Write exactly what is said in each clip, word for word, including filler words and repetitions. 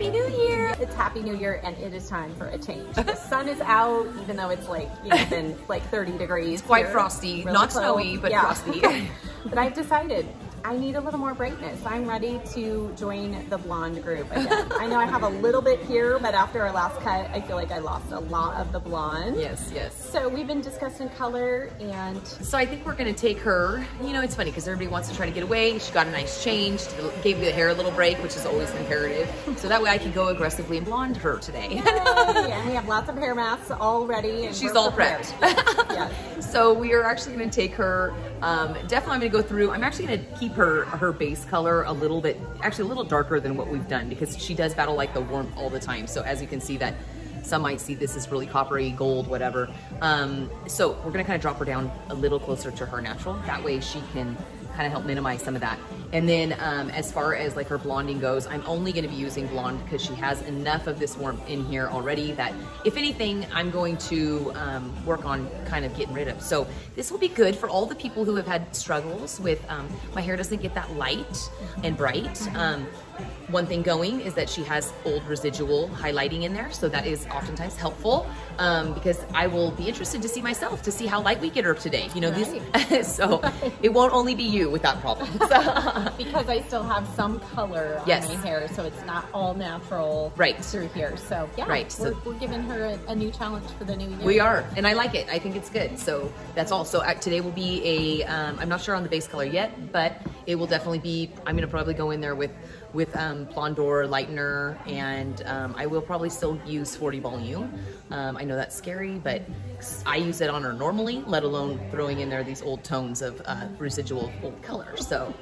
Happy New Year! It's Happy New Year and it is time for a change. The sun is out, even though it's like, you know, been like thirty degrees. It's quite here. Frosty. Really Not cold. Snowy, but yeah. Frosty. But I've decided I need a little more brightness. I'm ready to join the blonde group again. I know I have a little bit here, but after our last cut, I feel like I lost a lot of the blonde. Yes, yes. So we've been discussing color and... So I think we're gonna take her, you know, it's funny because everybody wants to try to get away. She got a nice change, gave the hair a little break, which is always imperative. So that way I can go aggressively and blonde her today. Yay. And we have lots of hair masks all ready. And she's all prepped. Yes. So we are actually gonna take her, um, definitely I'm gonna go through, I'm actually gonna keep her her base color a little bit, actually a little darker than what we've done because she does battle like the warmth all the time. So as you can see that some might see this is really coppery, gold, whatever. Um, so we're gonna kind of drop her down a little closer to her natural. That way she can kind of help minimize some of that. And then um, as far as like her blonding goes, I'm only gonna be using blonde because she has enough of this warmth in here already that if anything, I'm going to um, work on kind of getting rid of. So this will be good for all the people who have had struggles with, um, my hair doesn't get that light and bright. Um, One thing going is that she has old residual highlighting in there, so that is oftentimes helpful um, because I will be interested to see myself to see how light we get her today. You know, right. these, so right. It won't only be you with that problem. So. Because I still have some color yes. on my hair, so it's not all natural right. through here. So yeah, right. we're, so, we're giving her a, a new challenge for the new year. We are, and I like it. I think it's good. So that's all. So uh, today will be a. Um, I'm not sure on the base color yet, but it will definitely be. I'm gonna probably go in there with. with um, Blondor Lightener, and um, I will probably still use forty volume. Um, I know that's scary, but I use it on her normally, let alone throwing in there these old tones of uh, residual old color. So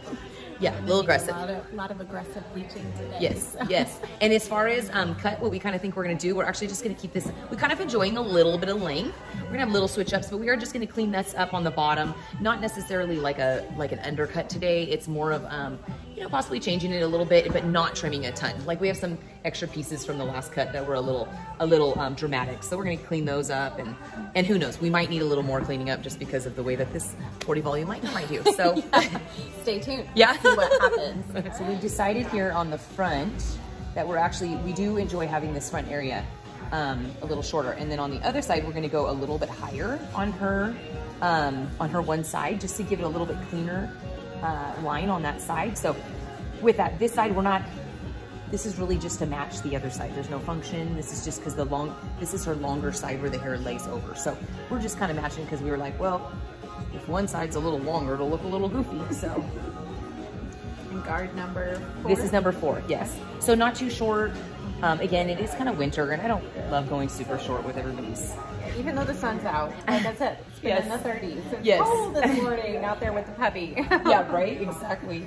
yeah, a little aggressive. A lot of, lot of aggressive bleaching today. Yes, so. Yes. And as far as um, cut, what we kind of think we're gonna do, we're actually just gonna keep this, we're kind of enjoying a little bit of length. We're gonna have little switch ups, but we are just gonna clean this up on the bottom. Not necessarily like a like an undercut today. It's more of, um, you know, possibly changing it a little bit, but not trimming a ton. Like we have some extra pieces from the last cut that were a little a little um, dramatic. So we're gonna clean those up, and, and who knows, we might need a little more cleaning up just because of the way that this forty volume might might do, so. Yeah. Stay tuned. Yeah. See what happens. So we decided here on the front that we're actually, we do enjoy having this front area um, a little shorter. And then on the other side, we're gonna go a little bit higher on her, um, on her one side, just to give it a little bit cleaner Uh, line on that side. So with that, this side we're not, this is really just to match the other side. There's no function. This is just because the long, this is her longer side where the hair lays over. So we're just kind of matching because we were like, well, if one side's a little longer, it'll look a little goofy. So and guard number four. This is number four, yes. So not too short. Um, again, it is kind of winter, and I don't love going super short with everybody's. Even though the sun's out, like that's it. It's been yes. in the thirties. It's yes. cold this morning out there with the puppy. Yeah, right? Exactly.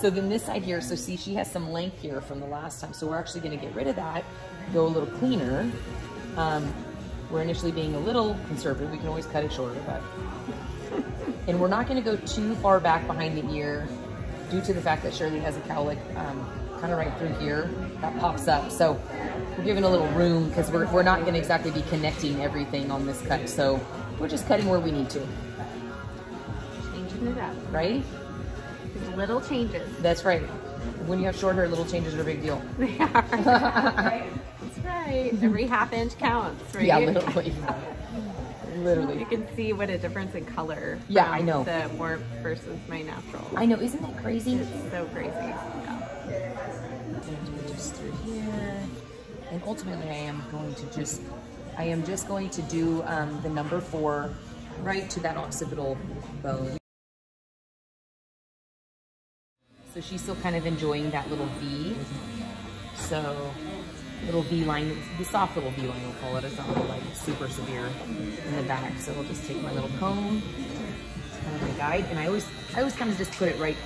So then this side here, so see, she has some length here from the last time. So we're actually going to get rid of that, go a little cleaner. Um, we're initially being a little conservative. We can always cut it shorter, but... And we're not going to go too far back behind the ear due to the fact that Shirley has a cowlick. Um, kind of right through here, that pops up. So we're giving a little room because we're, we're not gonna exactly be connecting everything on this cut. So we're just cutting where we need to. Changing it up. Right? There's little changes. That's right. When you have short hair, little changes are a big deal. They are. Right? That's right. Every half inch counts, right? Yeah, literally. Literally. You can see what a difference in color. Yeah, I know. The warmth versus my natural. I know, isn't that crazy? It's so crazy. Yeah. Just through here, and ultimately I am going to just I am just going to do um, the number four right to that occipital bone. So she's still kind of enjoying that little V. So little V line, the soft little V line we'll call it. It's not like super severe in the back. So we'll just take my little comb, it's kind of my guide, and I always I always kind of just put it right.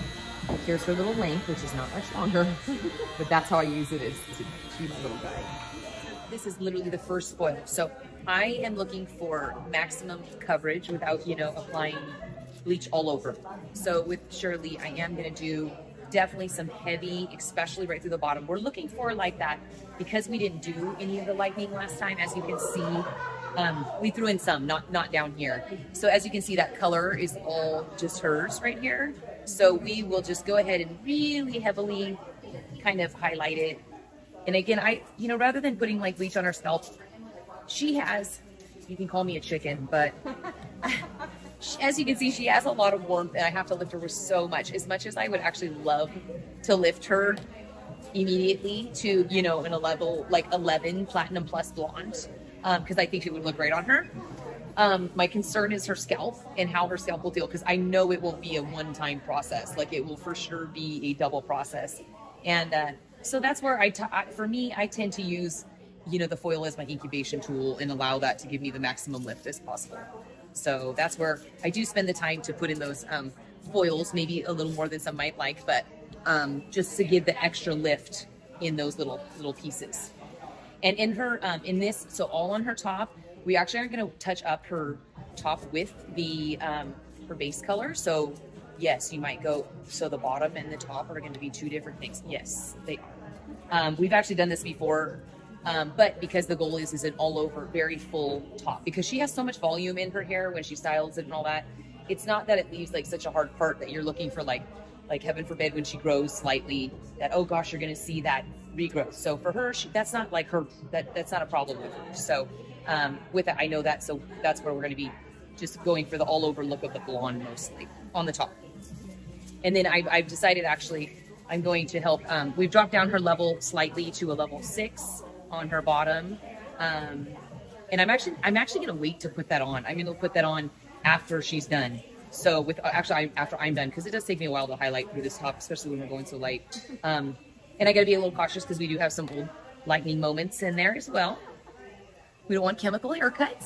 Here's her little length, which is not much longer, but that's how I use it, is to be my little guide. This is literally the first foil. So I am looking for maximum coverage without, you know, applying bleach all over. So with Shirley, I am going to do definitely some heavy, especially right through the bottom. We're looking for like that because we didn't do any of the lightening last time, as you can see. Um, we threw in some, not, not down here. So as you can see, that color is all just hers right here. So we will just go ahead and really heavily kind of highlight it And again, I, you know, rather than putting like bleach on herself, she has, you can call me a chicken, but as you can see, she has a lot of warmth, and I have to lift her so much. As much as I would actually love to lift her immediately to, you know, in a level like eleven platinum plus blonde, um, cause I think it would look great on her. Um, my concern is her scalp and how her scalp will feel, because I know it won't be a one-time process. Like, it will for sure be a double process. And uh, so that's where I, t I, for me, I tend to use, you know, the foil as my incubation tool and allow that to give me the maximum lift as possible. So that's where I do spend the time to put in those um, foils, maybe a little more than some might like, but um, just to give the extra lift in those little little pieces. And in her, um, in this, so all on her top, we actually are going to touch up her top with the um, her base color. So yes, you might go, so the bottom and the top are going to be two different things. Yes, they are. Um, we've actually done this before, um, but because the goal is, is an all over very full top, because she has so much volume in her hair when she styles it and all that. It's not that it leaves like such a hard part that you're looking for, like, like heaven forbid when she grows slightly that, oh gosh, you're going to see that regrowth. So for her, she, that's not like her, that that's not a problem with her. So Um, with it, I know that, so that's where we're going to be just going for the all over look of the blonde mostly on the top. And then I've, I've decided actually I'm going to help, um, we've dropped down her level slightly to a level six on her bottom. Um, and I'm actually, I'm actually going to wait to put that on. I'm going to put that on after she's done. So with, actually I, after I'm done, cause it does take me a while to highlight through this top, especially when we're going so light. Um, and I gotta be a little cautious cause we do have some old lightning moments in there as well. We don't want chemical haircuts.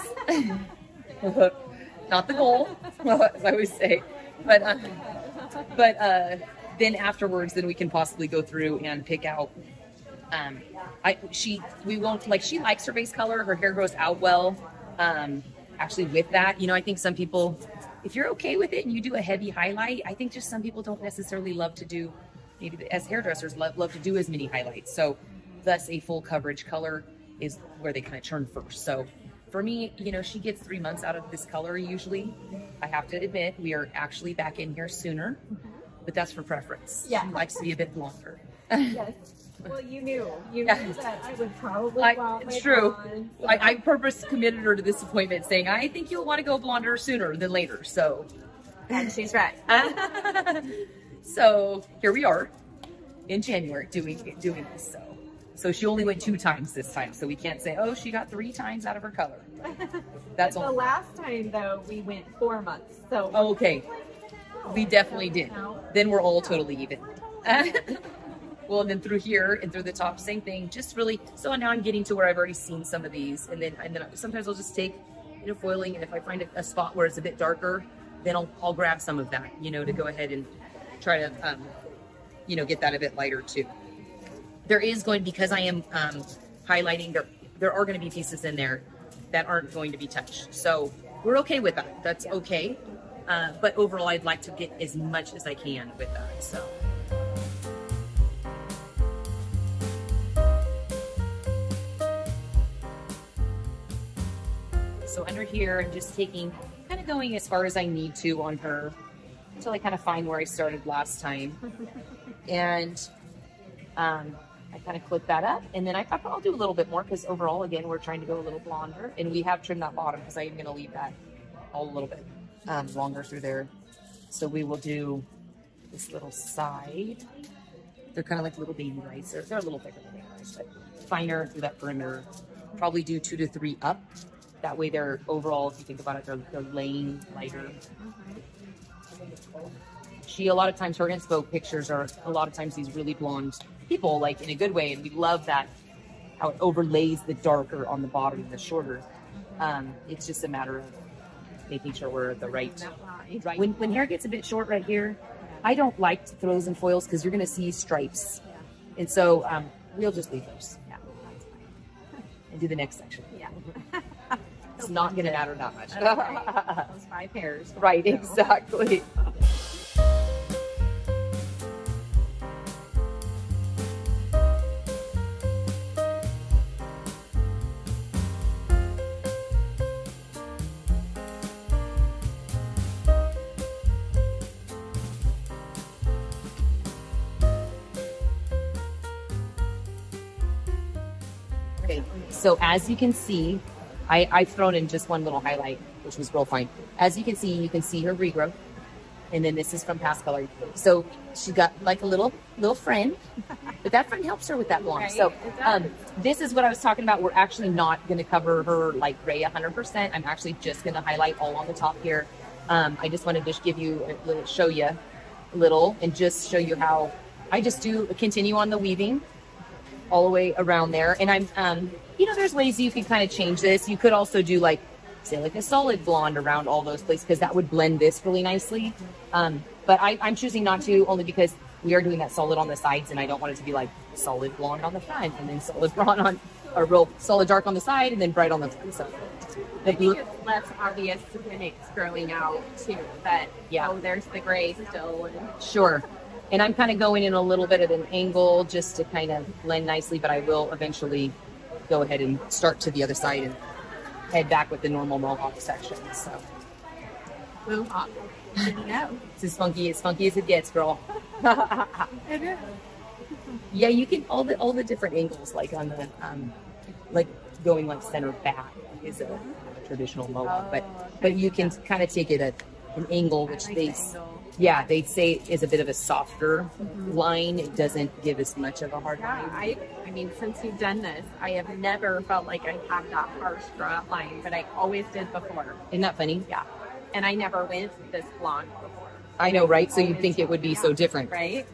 Not the goal, as I always say. But uh, but uh, then afterwards, then we can possibly go through and pick out. Um, I she we won't like she likes her base color. Her hair grows out well. Um, actually, with that, you know, I think some people, if you're okay with it and you do a heavy highlight, I think just some people don't necessarily love to do. Maybe as hairdressers, love love to do as many highlights. So, thus a full coverage color is where they kind of turn first. So for me, you know, she gets three months out of this color usually. I have to admit, we are actually back in here sooner, but that's for preference. Yeah. She likes to be a bit longer. Yes. Well, you knew. You yeah. knew that I would probably I, want It's true. Blonde, so. I, I purpose committed her to this appointment saying, I think you'll want to go blonder sooner than later. So. And she's right. So here we are in January doing, doing this. So. So she only went two times this time. So we can't say, oh, she got three times out of her color. That's all. The last time though, we went four months. So oh, okay, we definitely did. Then we're all totally even. Well, and then through here and through the top, same thing, just really, so now I'm getting to where I've already seen some of these. And then, and then sometimes I'll just take, you know, foiling. And if I find a, a spot where it's a bit darker, then I'll, I'll grab some of that, you know, to go ahead and try to, um, you know, get that a bit lighter too. There is going, because I am um, highlighting, there, there are going to be pieces in there that aren't going to be touched. So we're okay with that. That's okay. Uh, but overall, I'd like to get as much as I can with that. So. So under here, I'm just taking, kind of going as far as I need to on her until I kind of find where I started last time. And um, I kind of clip that up, and then I thought I'll do a little bit more because overall, again, we're trying to go a little blonder, and we have trimmed that bottom because I am going to leave that all a little bit um, longer through there. So we will do this little side. They're kind of like little baby rice. They're, they're a little thicker than baby rice, but finer through that perimeter. Probably do two to three up. That way they're overall, if you think about it, they're, they're laying lighter. She, a lot of times, her inspo pictures are a lot of times these really blonde people, like in a good way, and we love that, how it overlays the darker on the bottom and the shorter. Um, it's just a matter of making sure we're at the right. When, when hair gets a bit short right here, I don't like to throw those in foils because you're going to see stripes. And so um, we'll just leave those. Yeah, that's fine. And do the next section. Yeah. It's not going to matter that much. Right. Those five hairs. Right, so. Exactly. highlight. So as you can see, I, I've thrown in just one little highlight, which was real fine. As you can see, you can see her regrowth. And then this is from past coloring. So she got like a little little friend, but that friend helps her with that blonde. Right, so um, this is what I was talking about. We're actually not going to cover her like gray one hundred percent. I'm actually just going to highlight all on the top here. Um, I just want to just give you a little, show you a little and just show you how I just do continue on the weaving all the way around there. And I'm, um, you know, there's ways you can kind of change this. You could also do like, say like a solid blonde around all those places, because that would blend this really nicely. Um, but I, I'm choosing not to, only because we are doing that solid on the sides, and I don't want it to be like solid blonde on the front and then solid blonde on, or real solid dark on the side and then bright on the front. So I think it's less obvious when it's growing out too, that, yeah. Oh, there's the gray still. Sure. And I'm kind of going in a little bit at an angle just to kind of blend nicely, but I will eventually go ahead and start to the other side and head back with the normal mohawk section. So mohawk, no, it's as funky as funky as it gets, girl. It is. Yeah, you can all the all the different angles, like on the um, like going like center back is a traditional mohawk, oh, but okay. But you can kind of take it at an angle, which like they the yeah they say is a bit of a softer mm-hmm. line. It doesn't give as much of a hard yeah, line. I, I mean, since you've done this, I have never felt like I have that harsh draw line, but I always did before. Isn't that funny? Yeah. And I never went this blonde before. I know, right? So you'd think it would be so different. Right?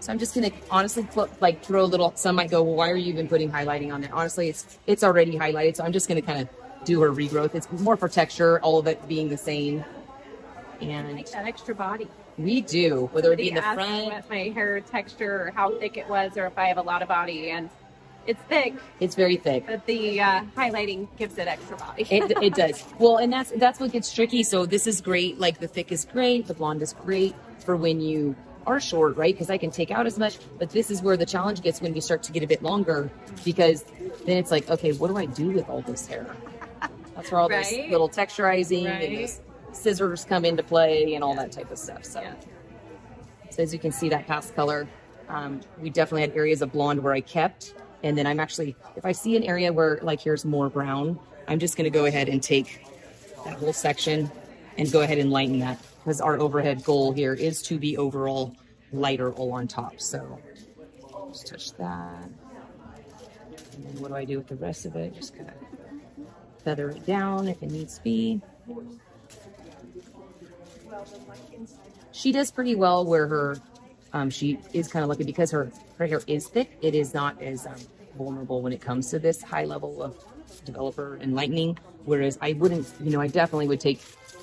So I'm just going to honestly like throw a little, some might go, well, why are you even putting highlighting on there? Honestly, it's it's already highlighted. So I'm just going to kind of do her regrowth. It's more for texture, all of it being the same. And I like that extra body. We do, whether it be in the front. What my hair texture or how thick it was, or if I have a lot of body, and it's thick. It's very thick. But the uh, highlighting gives it extra body. it, it does. Well, and that's that's what gets tricky. So this is great. Like the thick is great. The blonde is great for when you are short, right? Because I can take out as much. But this is where the challenge gets when we start to get a bit longer, because then it's like, okay, what do I do with all this hair? That's where all right? this little texturizing right? and this scissors come into play and all yeah. that type of stuff. So, yeah. so as you can see, that past color, um, we definitely had areas of blonde where I kept. And then I'm actually, if I see an area where like here's more brown, I'm just going to go ahead and take that whole section and go ahead and lighten that, because our overhead goal here is to be overall lighter all on top. So just touch that. And then what do I do with the rest of it? Just kind of feather it down if it needs to be. She does pretty well where her um, she is kind of lucky, because her, her hair is thick. It is not as um, vulnerable when it comes to this high level of developer and lightening. Whereas I wouldn't, you know, I definitely would take,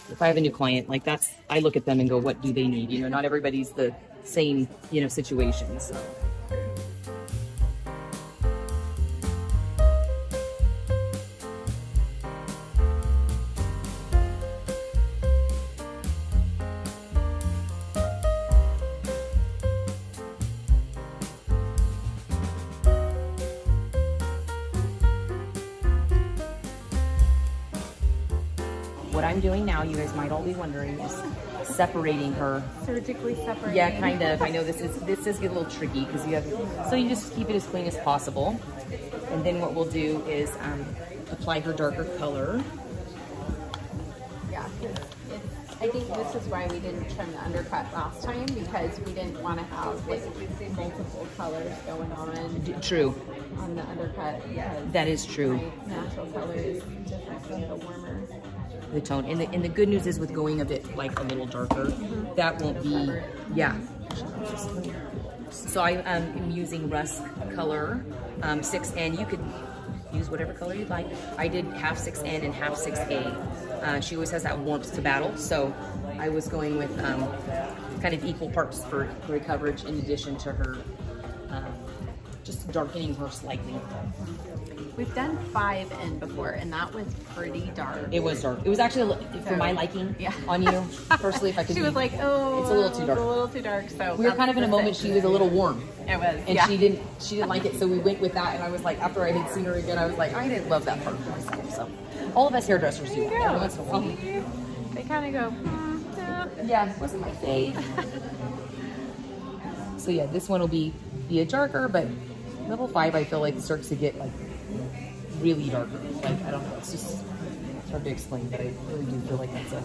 if I have a new client, like that's, I look at them and go, what do they need? You know, not everybody's the same, you know, situation. So. What I'm doing now, you guys might all be wondering, is separating her. Surgically separating. Yeah, kind of. I know this is this does get a little tricky, because you have, so you just keep it as clean as possible. And then what we'll do is um, apply her darker color. Yeah, it's, I think this is why we didn't trim the undercut last time, because we didn't want to have like multiple colors going on. True. On the undercut. That is true. My natural color is different from the warmer. The tone, and the, and the good news is with going a bit like a little darker, mm-hmm. that won't be, yeah. So I um, am using Rusk color, um, six N, you could use whatever color you'd like. I did half six N and half six A. Uh, she always has that warmth to battle, so I was going with um, kind of equal parts for gray coverage in addition to her, um, just darkening her slightly. We've done five N before, and that was pretty dark. It was dark. It was actually, for so, my liking, yeah. on you. Personally, if I could She be, was like, oh, it's a little too dark. It's a little too dark. So we were kind of in a moment she was a little warm. It was, And yeah. she didn't She didn't like it, so we went with that, and I was like, after I had seen her again, I was like, I didn't love that part of myself. So all of us hairdressers do that. Every once in a while. They kind of go, mm, no. Yeah, it wasn't my fave. So yeah, this one will be, be a darker, but level five, I feel like it starts to get like really darker. Like, I don't know, it's just it's hard to explain, but I really do feel like that's a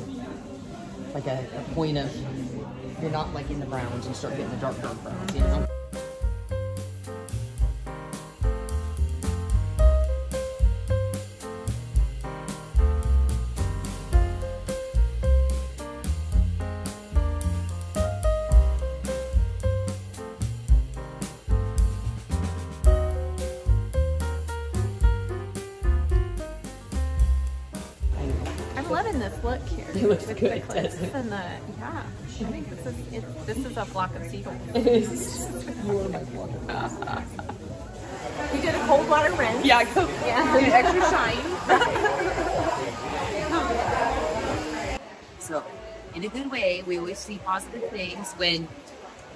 like a, a point of you're not like in the browns, you start getting the dark dark browns, you know. I'm loving this look here. It looks with good. The cliffs and the, yeah, I think this is it, this is a flock of seagulls. It is. You are my flock of seagulls. We did a cold water rinse. Yeah, go. Yeah, did extra shine. So, in a good way, we always see positive things when,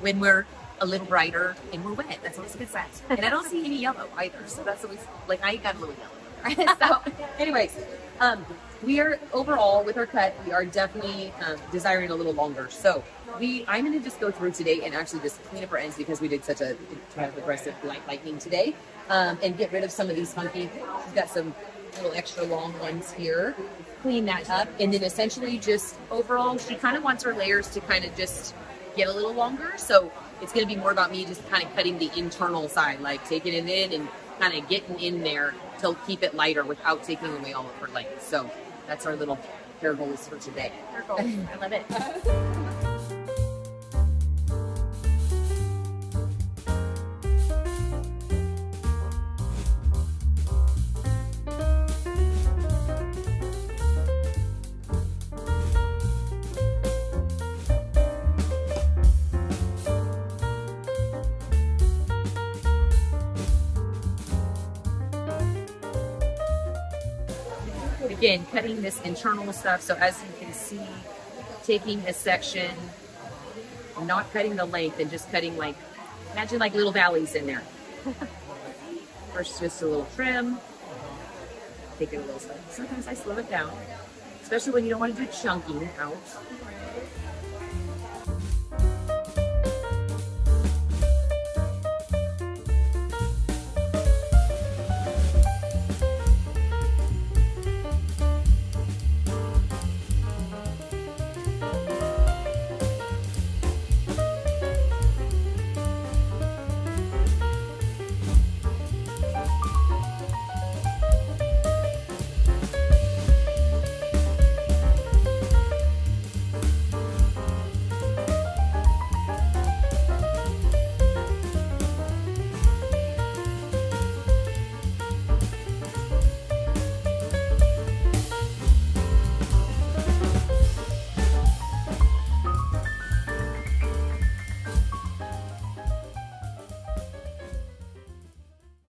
when we're a little brighter and we're wet. That's always a good sign. And I don't see any yellow either. So that's always like I got a little yellow. So, anyways. Um, we are overall with our cut, we are definitely um, desiring a little longer. So we, I'm going to just go through today and actually just clean up our ends because we did such a kind of aggressive light lightning today, um, and get rid of some of these funky. We've got some little extra long ones here. Clean that up, and then essentially just overall, she kind of wants her layers to kind of just get a little longer. So it's going to be more about me just kind of cutting the internal side, like taking it in and kind of getting in there to keep it lighter without taking away all of her length. So that's our little hair goals for today. Hair goals, I love it. Again, cutting this internal stuff. So as you can see, taking a section, not cutting the length and just cutting like, imagine like little valleys in there. First, just a little trim. Take it a little slow. Sometimes I slow it down, especially when you don't want to do chunking out.